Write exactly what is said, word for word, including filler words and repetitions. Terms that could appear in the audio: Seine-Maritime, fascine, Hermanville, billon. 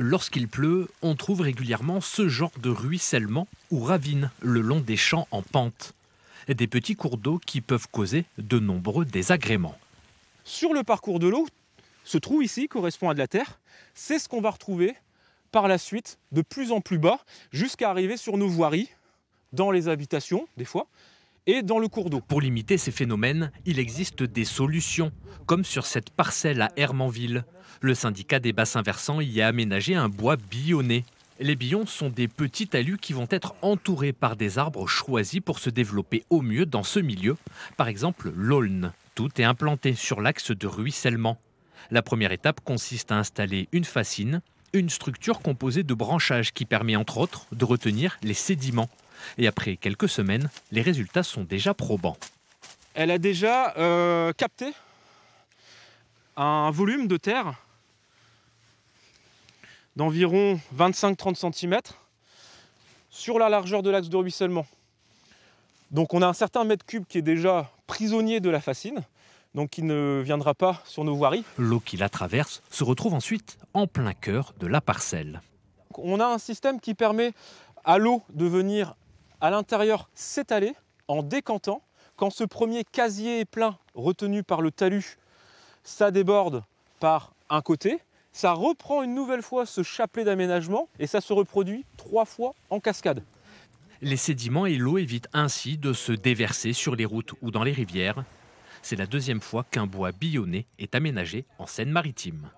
lorsqu'il pleut, on trouve régulièrement ce genre de ruissellement ou ravines le long des champs en pente. Des petits cours d'eau qui peuvent causer de nombreux désagréments. Sur le parcours de l'eau, ce trou ici correspond à de la terre. C'est ce qu'on va retrouver par la suite de plus en plus bas jusqu'à arriver sur nos voiries, dans les habitations des fois, et dans le cours d'eau. Pour limiter ces phénomènes, il existe des solutions, comme sur cette parcelle à Hermanville. Le syndicat des bassins versants y a aménagé un bois billonné. Les billons sont des petits talus qui vont être entourés par des arbres choisis pour se développer au mieux dans ce milieu. Par exemple, l'aulne. Tout est implanté sur l'axe de ruissellement. La première étape consiste à installer une fascine, une structure composée de branchages qui permet entre autres de retenir les sédiments. Et après quelques semaines, les résultats sont déjà probants. Elle a déjà euh, capté un volume de terre d'environ vingt-cinq à trente centimètres sur la largeur de l'axe de ruissellement. Donc on a un certain mètre cube qui est déjà prisonnier de la fascine, donc qui ne viendra pas sur nos voiries. L'eau qui la traverse se retrouve ensuite en plein cœur de la parcelle. On a un système qui permet à l'eau de venir à l'intérieur s'étaler en décantant. Quand ce premier casier est plein, retenu par le talus, ça déborde par un côté, ça reprend une nouvelle fois ce chapelet d'aménagement et ça se reproduit trois fois en cascade. Les sédiments et l'eau évitent ainsi de se déverser sur les routes ou dans les rivières. C'est la deuxième fois qu'un bois billonné est aménagé en Seine-Maritime.